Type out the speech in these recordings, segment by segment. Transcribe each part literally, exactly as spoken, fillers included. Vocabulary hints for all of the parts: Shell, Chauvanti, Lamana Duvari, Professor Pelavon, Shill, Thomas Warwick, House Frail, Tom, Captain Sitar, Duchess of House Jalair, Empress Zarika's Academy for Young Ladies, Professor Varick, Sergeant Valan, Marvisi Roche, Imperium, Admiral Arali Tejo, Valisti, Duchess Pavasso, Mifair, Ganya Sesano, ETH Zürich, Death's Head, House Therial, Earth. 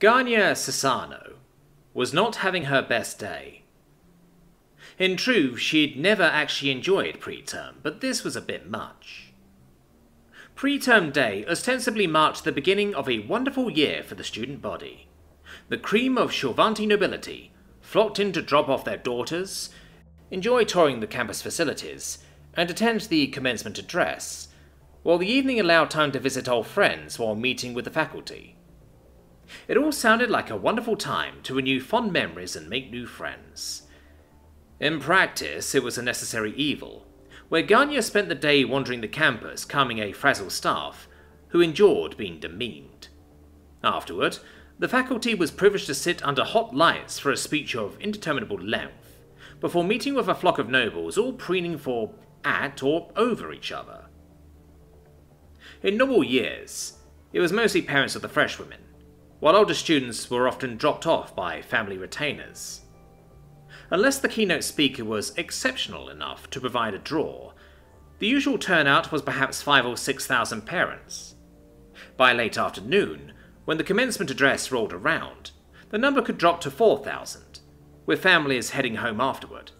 Ganya Sesano was not having her best day. In truth, she'd never actually enjoyed preterm, but this was a bit much. Preterm day ostensibly marked the beginning of a wonderful year for the student body. The cream of Chauvanti nobility flocked in to drop off their daughters, enjoy touring the campus facilities, and attend the commencement address, while the evening allowed time to visit old friends while meeting with the faculty. It all sounded like a wonderful time to renew fond memories and make new friends. In practice, it was a necessary evil, where Ganya spent the day wandering the campus calming a frazzled staff, who endured being demeaned. Afterward, the faculty was privileged to sit under hot lights for a speech of indeterminable length, before meeting with a flock of nobles all preening for at or over each other. In normal years, it was mostly parents of the fresh women, while older students were often dropped off by family retainers. Unless the keynote speaker was exceptional enough to provide a draw, the usual turnout was perhaps five or six thousand parents. By late afternoon, when the commencement address rolled around, the number could drop to four thousand, with families heading home afterward.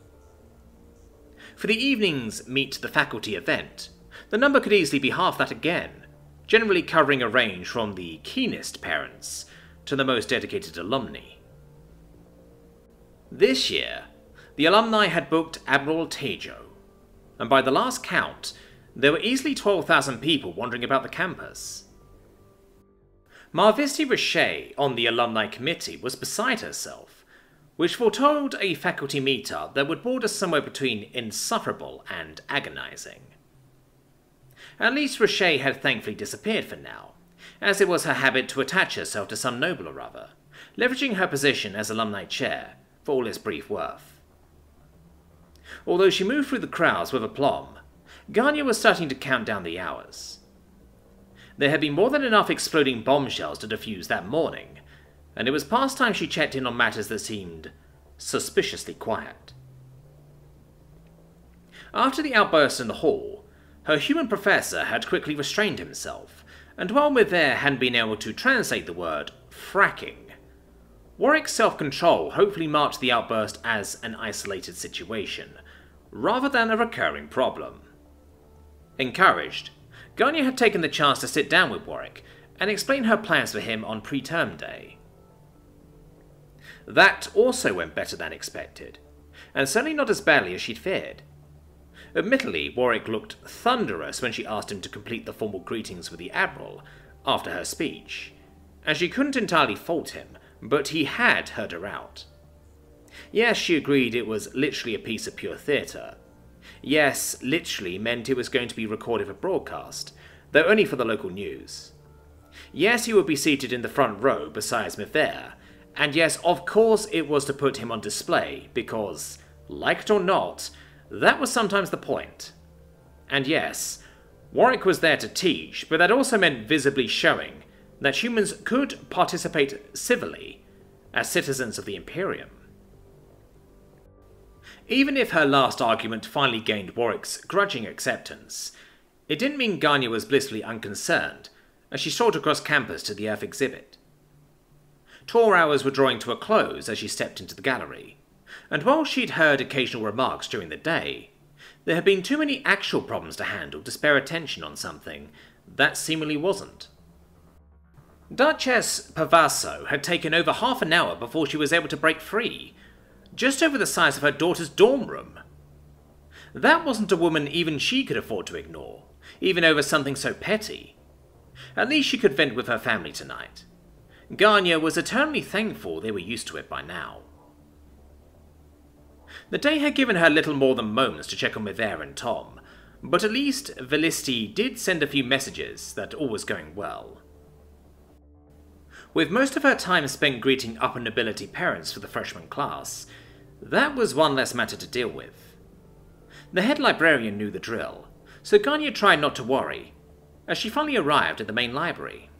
For the evening's Meet the Faculty event, the number could easily be half that again, generally covering a range from the keenest parents to the most dedicated alumni. This year, the alumni had booked Admiral Tejo, and by the last count, there were easily twelve thousand people wandering about the campus. Marvisi Roche on the alumni committee was beside herself, which foretold a faculty meet-up that would border somewhere between insufferable and agonizing. At least Roche had thankfully disappeared for now, as it was her habit to attach herself to some noble or other, leveraging her position as alumni chair for all its brief worth. Although she moved through the crowds with aplomb, Ganya was starting to count down the hours. There had been more than enough exploding bombshells to defuse that morning, and it was past time she checked in on matters that seemed suspiciously quiet. After the outburst in the hall, her human professor had quickly restrained himself, and while Mivere hadn't been able to translate the word fracking, Warwick's self-control hopefully marked the outburst as an isolated situation, rather than a recurring problem. Encouraged, Ganya had taken the chance to sit down with Warwick and explain her plans for him on preterm day. That also went better than expected, and certainly not as badly as she'd feared. Admittedly, Warwick looked thunderous when she asked him to complete the formal greetings with the Admiral after her speech, and she couldn't entirely fault him, but he had heard her out. Yes, she agreed it was literally a piece of pure theatre. Yes, literally meant it was going to be recorded for broadcast, though only for the local news. Yes, he would be seated in the front row besides Mifair, and yes, of course it was to put him on display, because, like it or not, that was sometimes the point. And yes, Warwick was there to teach, but that also meant visibly showing that humans could participate civilly as citizens of the Imperium. Even if her last argument finally gained Warwick's grudging acceptance, it didn't mean Ganya was blissfully unconcerned as she strolled across campus to the Earth exhibit. Tour hours were drawing to a close as she stepped into the gallery, and while she'd heard occasional remarks during the day, there had been too many actual problems to handle to spare attention on something that seemingly wasn't. Duchess Pavasso had taken over half an hour before she was able to break free, just over the size of her daughter's dorm room. That wasn't a woman even she could afford to ignore, even over something so petty. At least she could vent with her family tonight. Ganya was eternally thankful they were used to it by now. The day had given her little more than moments to check on Mivere and Tom, but at least Valisti did send a few messages that all was going well. With most of her time spent greeting upper nobility parents for the freshman class, that was one less matter to deal with. The head librarian knew the drill, so Ganya tried not to worry, as she finally arrived at the main library.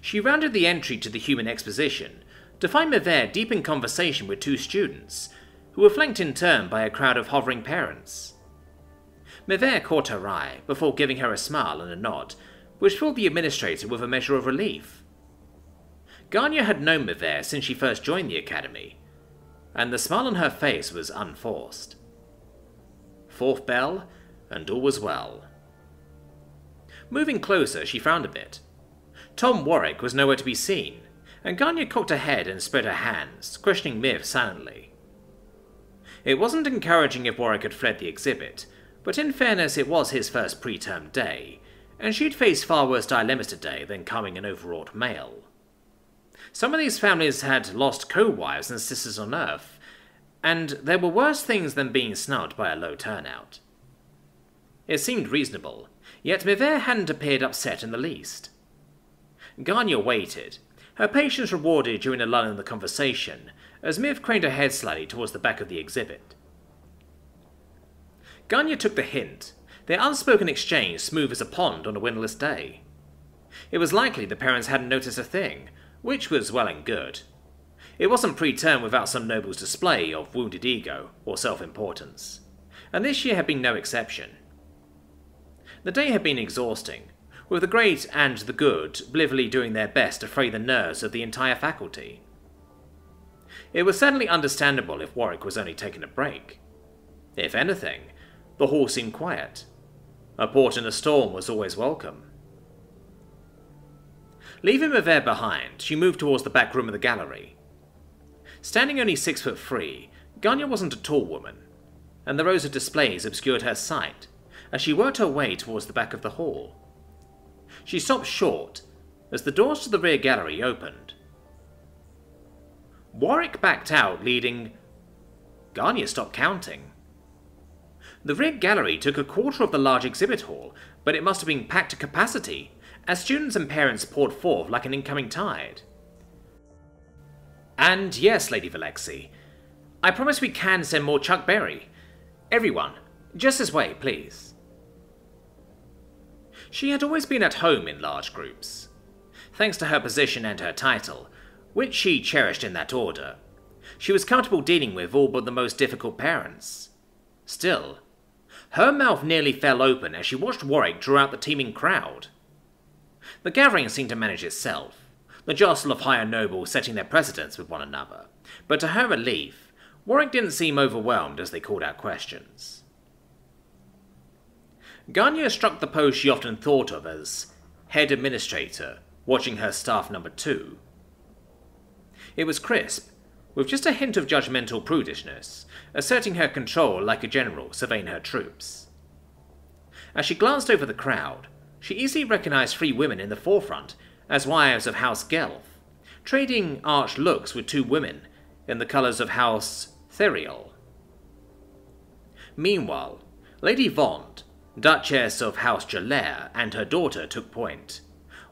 She rounded the entry to the human exposition to find Mivere deep in conversation with two students, who were flanked in turn by a crowd of hovering parents. Mivere caught her eye before giving her a smile and a nod, which filled the administrator with a measure of relief, Ganya had known Mivere since she first joined the academy, and the smile on her face was unforced. Fourth bell, and all was well. Moving closer, she frowned a bit. Tom Warwick was nowhere to be seen, and Ganya cocked her head and spread her hands, questioning Miv silently. It wasn't encouraging if Warwick had fled the exhibit, but in fairness it was his first preterm day, and she'd faced far worse dilemmas today than calming an overwrought male. Some of these families had lost co-wives and sisters on Earth, and there were worse things than being snubbed by a low turnout. It seemed reasonable, yet Mivere hadn't appeared upset in the least. Ganya waited, her patience rewarded during a lull in the conversation, as Miv craned her head slightly towards the back of the exhibit. Ganya took the hint, their unspoken exchange smooth as a pond on a windless day. It was likely the parents hadn't noticed a thing, which was well and good. It wasn't preterm without some noble's display of wounded ego or self-importance, and this year had been no exception. The day had been exhausting, with the great and the good blithely doing their best to fray the nerves of the entire faculty. It was certainly understandable if Warwick was only taking a break. If anything, the hall seemed quiet. A port in a storm was always welcome. Leaving Mivere behind, she moved towards the back room of the gallery. Standing only six foot three, Ganya wasn't a tall woman, and the rows of displays obscured her sight as she worked her way towards the back of the hall. She stopped short as the doors to the rear gallery opened. Warwick backed out, leading. Ganya stopped counting. The rear gallery took a quarter of the large exhibit hall, but it must have been packed to capacity, as students and parents poured forth like an incoming tide. And yes, Lady Valexi, I promise we can send more Chuck Berry. Everyone, just this way, please. She had always been at home in large groups. Thanks to her position and her title, which she cherished in that order, she was comfortable dealing with all but the most difficult parents. Still, her mouth nearly fell open as she watched Warwick draw out the teeming crowd. The gathering seemed to manage itself, the jostle of higher nobles setting their precedence with one another, but to her relief, Warwick didn't seem overwhelmed as they called out questions. Ganya struck the pose she often thought of as head administrator, watching her staff number two. It was crisp, with just a hint of judgmental prudishness, asserting her control like a general surveying her troops. As she glanced over the crowd, she easily recognized three women in the forefront as wives of House Gelf, trading arch looks with two women in the colors of House Therial. Meanwhile, Lady Vaughan, Duchess of House Jalair, and her daughter took point,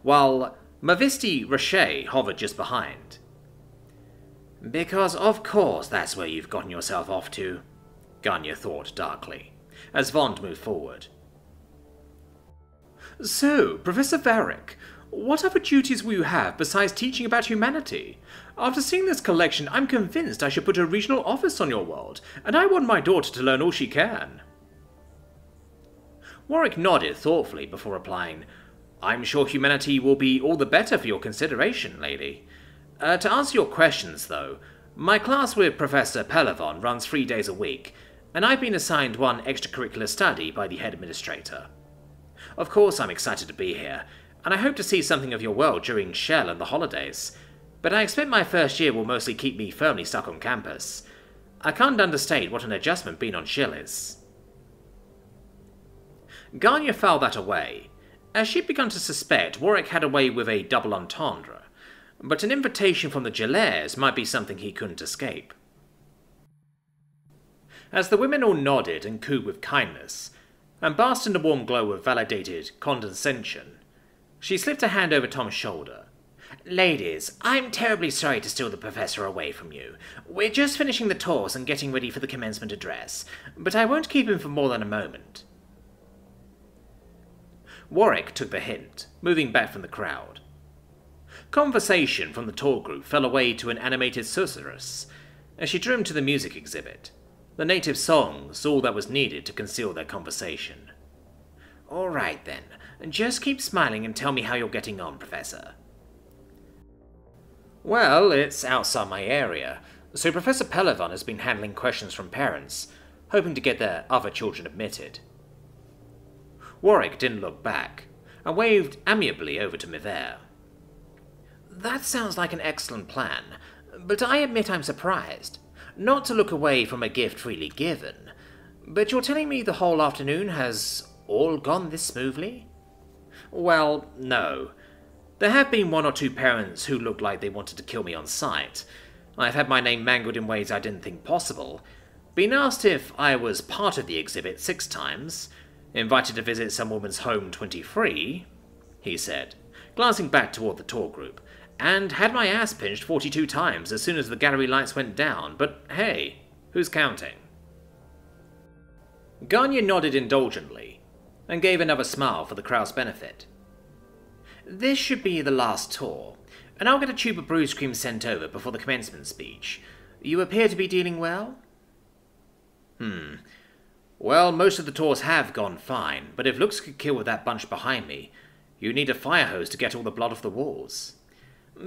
while Marvisi Roche hovered just behind. Because of course that's where you've gotten yourself off to, Ganya thought darkly, as Vond moved forward. So, Professor Varick, what other duties will you have besides teaching about humanity? After seeing this collection, I'm convinced I should put a regional office on your world, and I want my daughter to learn all she can. Warwick nodded thoughtfully before replying, I'm sure humanity will be all the better for your consideration, lady. Uh, to answer your questions, though, my class with Professor Pelavon runs three days a week, and I've been assigned one extracurricular study by the head administrator. Of course I'm excited to be here, and I hope to see something of your world during Shell and the holidays, but I expect my first year will mostly keep me firmly stuck on campus. I can't understate what an adjustment being on Shill is. Ganya fouled that away, as she'd begun to suspect Warwick had a way with a double entendre, but an invitation from the Jalairs might be something he couldn't escape. As the women all nodded and cooed with kindness, and basked in the warm glow of validated condescension, she slipped a hand over Tom's shoulder. Ladies, I'm terribly sorry to steal the professor away from you. We're just finishing the tours and getting ready for the commencement address, but I won't keep him for more than a moment. Warwick took the hint, moving back from the crowd. Conversation from the tour group fell away to an animated susurrus as she drew him to the music exhibit, the native songs, all that was needed to conceal their conversation. All right then, just keep smiling and tell me how you're getting on, Professor. Well, it's outside my area, so Professor Pelavon has been handling questions from parents, hoping to get their other children admitted. Warwick didn't look back, and waved amiably over to Mivere. That sounds like an excellent plan, but I admit I'm surprised, not to look away from a gift freely given. But you're telling me the whole afternoon has all gone this smoothly? Well, no. There have been one or two parents who looked like they wanted to kill me on sight. I've had my name mangled in ways I didn't think possible, been asked if I was part of the exhibit six times, invited to visit some woman's home twenty-three, he said, glancing back toward the tour group, and had my ass pinched forty-two times as soon as the gallery lights went down, but hey, who's counting? Ganya nodded indulgently, and gave another smile for the crowd's benefit. This should be the last tour, and I'll get a tube of bruise cream sent over before the commencement speech. You appear to be dealing well? Hmm. Well, most of the tours have gone fine, but if looks could kill with that bunch behind me, you need a fire hose to get all the blood off the walls.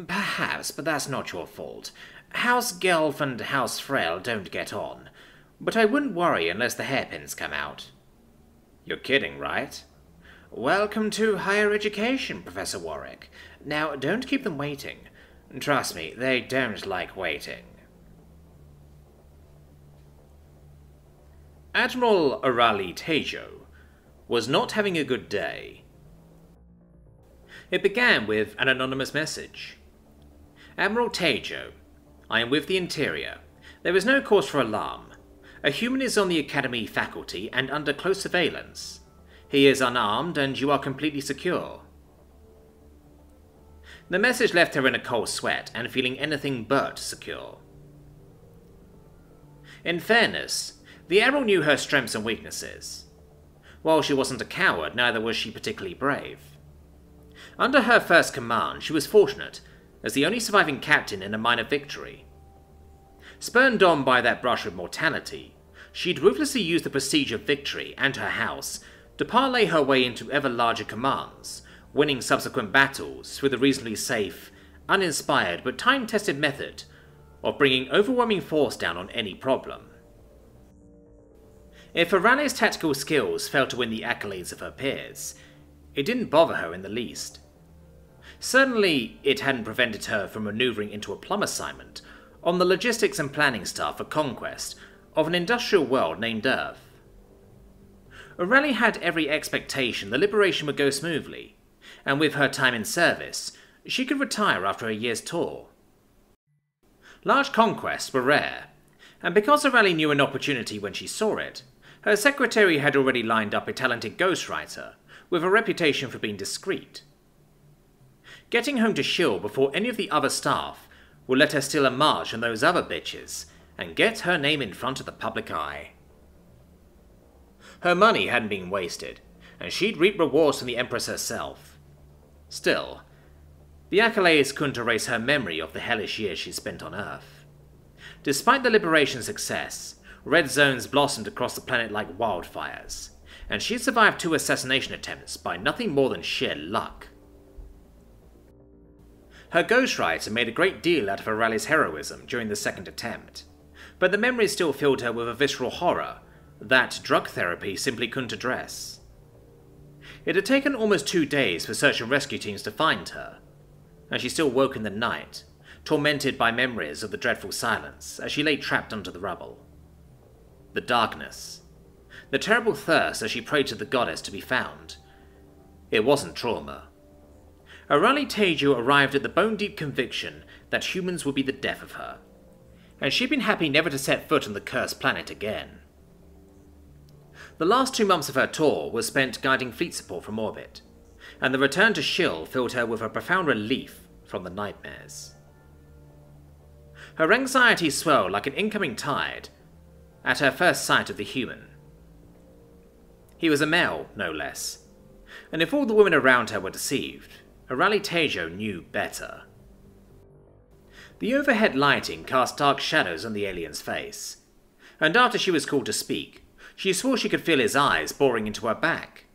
Perhaps, but that's not your fault. House Gelf and House Frail don't get on, but I wouldn't worry unless the hairpins come out. You're kidding, right? Welcome to higher education, Professor Warwick. Now, don't keep them waiting. Trust me, they don't like waiting. Admiral Arali Tejo was not having a good day. It began with an anonymous message. Admiral Tejo, I am with the Interior. There is no cause for alarm. A human is on the Academy faculty and under close surveillance. He is unarmed and you are completely secure. The message left her in a cold sweat and feeling anything but secure. In fairness, the Admiral knew her strengths and weaknesses. While she wasn't a coward, neither was she particularly brave. Under her first command, she was fortunate, as the only surviving captain in a minor victory. Spurned on by that brush with mortality, she'd ruthlessly used the prestige of victory and her house to parlay her way into ever larger commands, winning subsequent battles with a reasonably safe, uninspired but time-tested method of bringing overwhelming force down on any problem. If Arali's tactical skills failed to win the accolades of her peers, it didn't bother her in the least. Certainly, it hadn't prevented her from manoeuvring into a plum assignment on the logistics and planning staff for conquest of an industrial world named Earth. Arali had every expectation the liberation would go smoothly, and with her time in service, she could retire after a year's tour. Large conquests were rare, and because Arali knew an opportunity when she saw it, her secretary had already lined up a talented ghostwriter with a reputation for being discreet. Getting home to Shill before any of the other staff will let her steal a march on those other bitches and get her name in front of the public eye. Her money hadn't been wasted, and she'd reap rewards from the Empress herself. Still, the accolades couldn't erase her memory of the hellish years she spent on Earth. Despite the liberation's success, red zones blossomed across the planet like wildfires, and she survived two assassination attempts by nothing more than sheer luck. Her ghostwriter made a great deal out of Arali's heroism during the second attempt, but the memory still filled her with a visceral horror that drug therapy simply couldn't address. It had taken almost two days for search and rescue teams to find her, and she still woke in the night, tormented by memories of the dreadful silence as she lay trapped under the rubble. The darkness. The terrible thirst as she prayed to the goddess to be found. It wasn't trauma. Arali Tejo arrived at the bone-deep conviction that humans would be the death of her, and she'd been happy never to set foot on the cursed planet again. The last two months of her tour was spent guiding fleet support from orbit, and the return to Shill filled her with a profound relief from the nightmares. Her anxiety swelled like an incoming tide at her first sight of the human. He was a male, no less, and if all the women around her were deceived, Arali Tejo knew better. The overhead lighting cast dark shadows on the alien's face, and after she was called to speak, she swore she could feel his eyes boring into her back.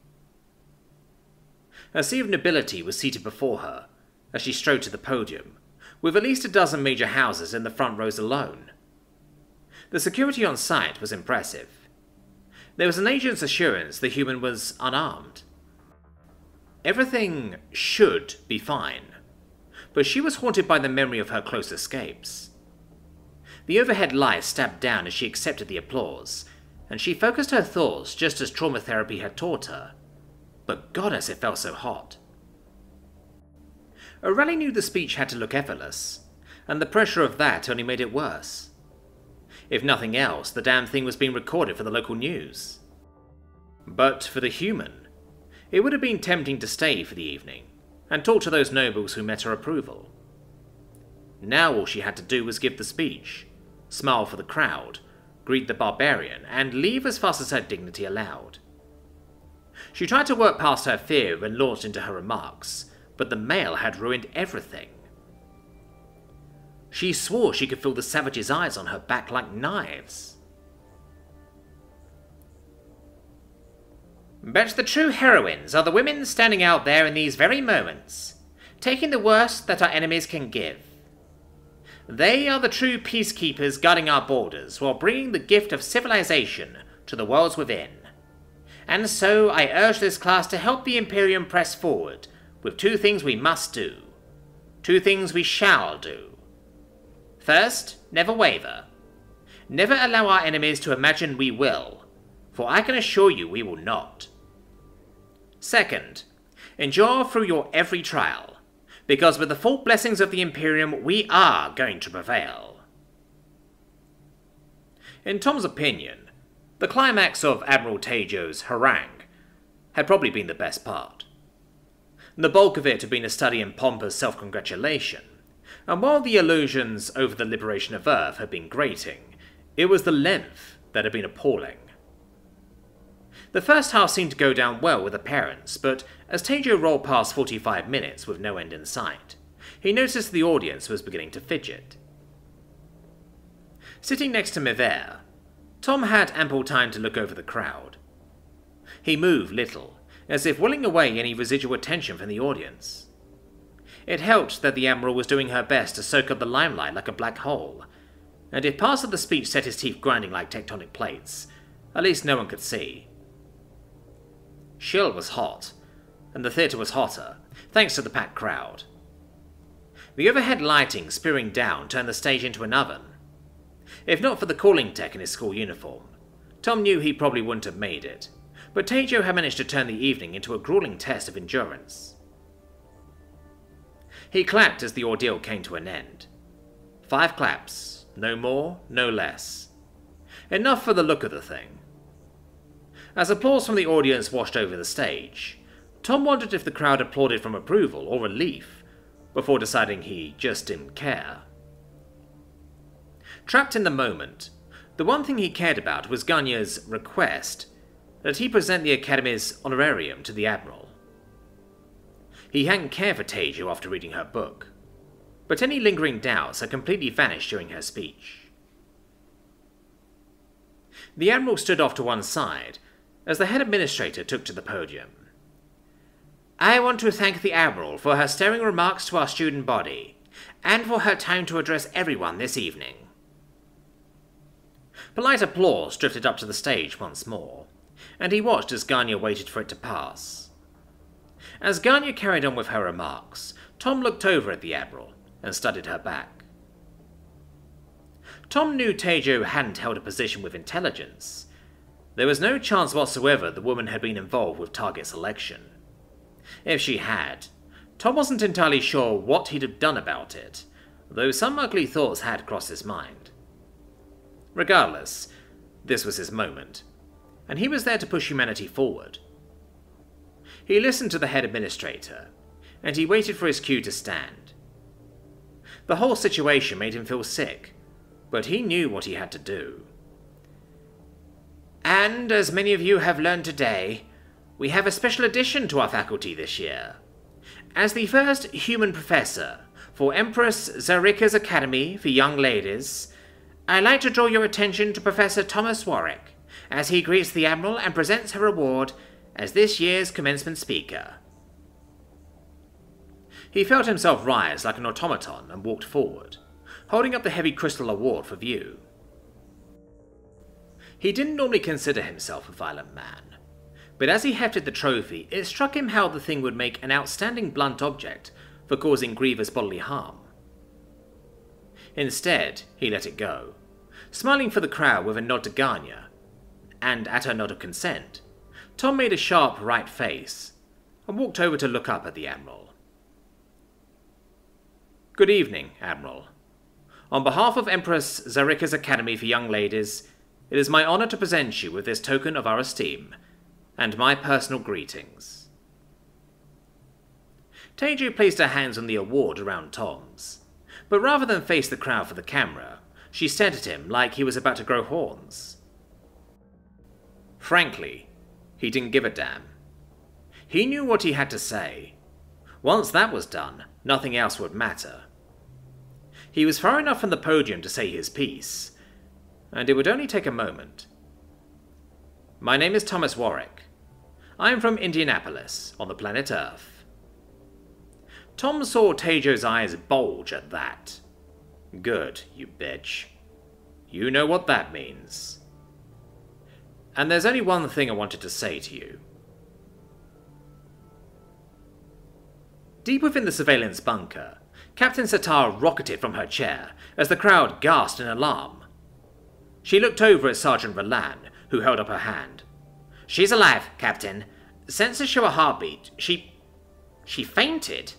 A sea of nobility was seated before her as she strode to the podium, with at least a dozen major houses in the front rows alone. The security on site was impressive. There was an agent's assurance the human was unarmed. Everything should be fine, but she was haunted by the memory of her close escapes. The overhead light stabbed down as she accepted the applause, and she focused her thoughts just as trauma therapy had taught her. But goddess, it felt so hot. Arali knew the speech had to look effortless, and the pressure of that only made it worse. If nothing else, the damn thing was being recorded for the local news. But for the human, it would have been tempting to stay for the evening, and talk to those nobles who met her approval. Now all she had to do was give the speech, smile for the crowd, greet the barbarian, and leave as fast as her dignity allowed. She tried to work past her fear and launched into her remarks, but the male had ruined everything. She swore she could feel the savage's eyes on her back like knives. But the true heroines are the women standing out there in these very moments, taking the worst that our enemies can give. They are the true peacekeepers guarding our borders while bringing the gift of civilization to the worlds within. And so I urge this class to help the Imperium press forward with two things we must do, two things we shall do. First, never waver. Never allow our enemies to imagine we will, for I can assure you we will not. Second, endure through your every trial, because with the full blessings of the Imperium we are going to prevail. In Tom's opinion, the climax of Admiral Tejo's harangue had probably been the best part. The bulk of it had been a study in pompous self-congratulation, and while the allusions over the liberation of Earth had been grating, it was the length that had been appalling. The first half seemed to go down well with the parents, but as Tejo rolled past forty-five minutes with no end in sight, he noticed the audience was beginning to fidget. Sitting next to Mivere, Tom had ample time to look over the crowd. He moved little, as if willing away any residual attention from the audience. It helped that the Admiral was doing her best to soak up the limelight like a black hole, and if parts of the speech set his teeth grinding like tectonic plates, at least no one could see. Shill was hot, and the theatre was hotter, thanks to the packed crowd. The overhead lighting spearing down turned the stage into an oven. If not for the calling tech in his school uniform, Tom knew he probably wouldn't have made it, but Tejo had managed to turn the evening into a grueling test of endurance. He clapped as the ordeal came to an end. Five claps, no more, no less. Enough for the look of the thing. As applause from the audience washed over the stage, Tom wondered if the crowd applauded from approval or relief, before deciding he just didn't care. Trapped in the moment, the one thing he cared about was Ganya's request that he present the Academy's honorarium to the Admiral. He hadn't cared for Tejo after reading her book, but any lingering doubts had completely vanished during her speech. The Admiral stood off to one side as the head administrator took to the podium. I want to thank the Admiral for her stirring remarks to our student body, and for her time to address everyone this evening. Polite applause drifted up to the stage once more, and he watched as Ganya waited for it to pass. As Ganya carried on with her remarks, Tom looked over at the Admiral and studied her back. Tom knew Tejo hadn't held a position with intelligence. There was no chance whatsoever the woman had been involved with target selection. If she had, Tom wasn't entirely sure what he'd have done about it, though some ugly thoughts had crossed his mind. Regardless, this was his moment, and he was there to push humanity forward. He listened to the head administrator, and he waited for his cue to stand. The whole situation made him feel sick, but he knew what he had to do. And, as many of you have learned today, we have a special addition to our faculty this year. As the first human professor for Empress Zarika's Academy for Young Ladies, I'd like to draw your attention to Professor Thomas Warwick, as he greets the Admiral and presents her award as this year's commencement speaker. He felt himself rise like an automaton and walked forward, holding up the heavy crystal award for view. He didn't normally consider himself a violent man, but as he hefted the trophy, it struck him how the thing would make an outstanding blunt object for causing grievous bodily harm. Instead, he let it go, smiling for the crowd with a nod to Ganya, and at her nod of consent, Tom made a sharp right face and walked over to look up at the Admiral. "Good evening, Admiral. On behalf of Empress Zarika's Academy for Young Ladies, it is my honor to present you with this token of our esteem, and my personal greetings." Teju placed her hands on the award around Tom's, but rather than face the crowd for the camera, she stared at him like he was about to grow horns. Frankly, he didn't give a damn. He knew what he had to say. Once that was done, nothing else would matter. He was far enough from the podium to say his piece, and it would only take a moment. "My name is Thomas Warwick. I am from Indianapolis, on the planet Earth." Tom saw Tejo's eyes bulge at that. "Good, you bitch. You know what that means. And there's only one thing I wanted to say to you." Deep within the surveillance bunker, Captain Sitar rocketed from her chair as the crowd gasped in alarm. She looked over at Sergeant Valan, who held up her hand. "She's alive, Captain. Sensors show a heartbeat. She... she fainted."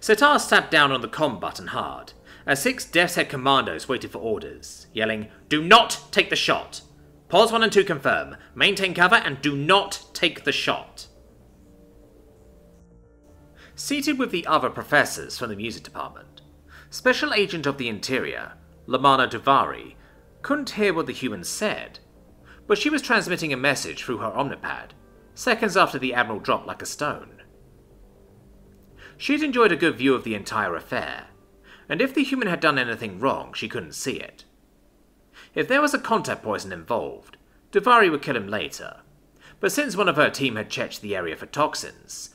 Sitar stamped down on the comm button hard, as six Death's Head commandos waited for orders, yelling, "Do not take the shot! Pause one and two confirm. Maintain cover and do not take the shot." Seated with the other professors from the music department, Special Agent of the Interior, Lamana Duvari, couldn't hear what the human said, but she was transmitting a message through her omnipad, seconds after the Admiral dropped like a stone. She'd enjoyed a good view of the entire affair, and if the human had done anything wrong, she couldn't see it. If there was a contact poison involved, Duvari would kill him later, but since one of her team had checked the area for toxins,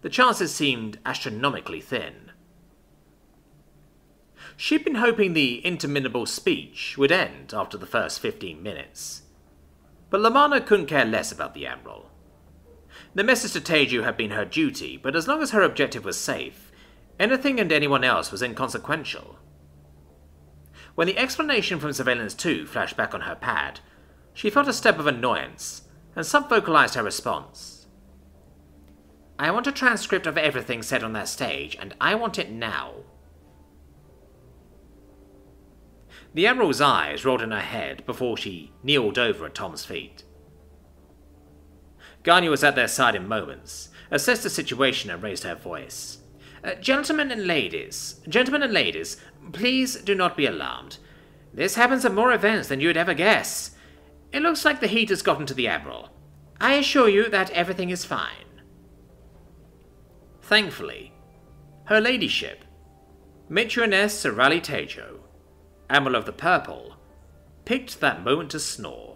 the chances seemed astronomically thin. She'd been hoping the interminable speech would end after the first fifteen minutes, but Lamana couldn't care less about the Admiral. The message to Teju had been her duty, but as long as her objective was safe, anything and anyone else was inconsequential. When the explanation from Surveillance two flashed back on her pad, she felt a step of annoyance and sub-vocalized her response. "I want a transcript of everything said on that stage, and I want it now." The Admiral's eyes rolled in her head before she kneeled over at Tom's feet. Ganya was at their side in moments, assessed the situation and raised her voice. Uh, gentlemen and ladies, gentlemen and ladies, please do not be alarmed. This happens at more events than you'd ever guess. It looks like the heat has gotten to the Admiral. I assure you that everything is fine. Thankfully, Her Ladyship, Mitroness Arali Tejo, Admiral of the Purple, picked that moment to snore.